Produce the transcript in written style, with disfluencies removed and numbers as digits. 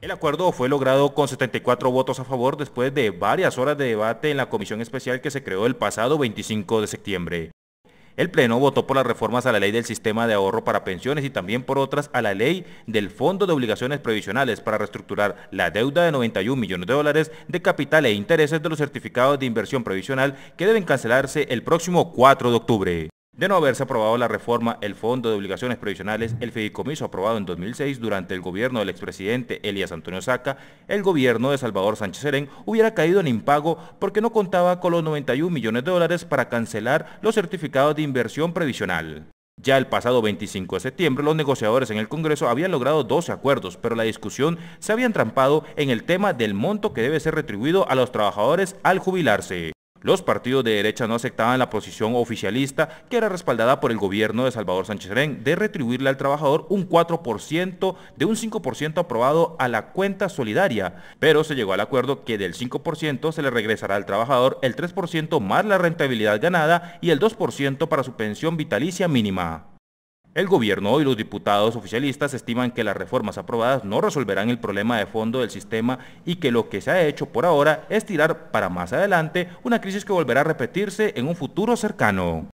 El acuerdo fue logrado con 74 votos a favor después de varias horas de debate en la comisión especial que se creó el pasado 25 de septiembre. El Pleno votó por las reformas a la Ley del Sistema de Ahorro para Pensiones y también por otras a la Ley del Fondo de Obligaciones Previsionales para reestructurar la deuda de $91 millones de capital e intereses de los certificados de inversión previsional que deben cancelarse el próximo 4 de octubre. De no haberse aprobado la reforma, el Fondo de Obligaciones Previsionales, el fideicomiso aprobado en 2006 durante el gobierno del expresidente Elías Antonio Saca, el gobierno de Salvador Sánchez Cerén hubiera caído en impago porque no contaba con los $91 millones para cancelar los certificados de inversión previsional. Ya el pasado 25 de septiembre los negociadores en el Congreso habían logrado 12 acuerdos, pero la discusión se había entrampado en el tema del monto que debe ser retribuido a los trabajadores al jubilarse. Los partidos de derecha no aceptaban la posición oficialista, que era respaldada por el gobierno de Salvador Sánchez Cerén, de retribuirle al trabajador un 4% de un 5% aprobado a la cuenta solidaria, pero se llegó al acuerdo que del 5% se le regresará al trabajador el 3% más la rentabilidad ganada y el 2% para su pensión vitalicia mínima. El gobierno y los diputados oficialistas estiman que las reformas aprobadas no resolverán el problema de fondo del sistema y que lo que se ha hecho por ahora es tirar para más adelante una crisis que volverá a repetirse en un futuro cercano.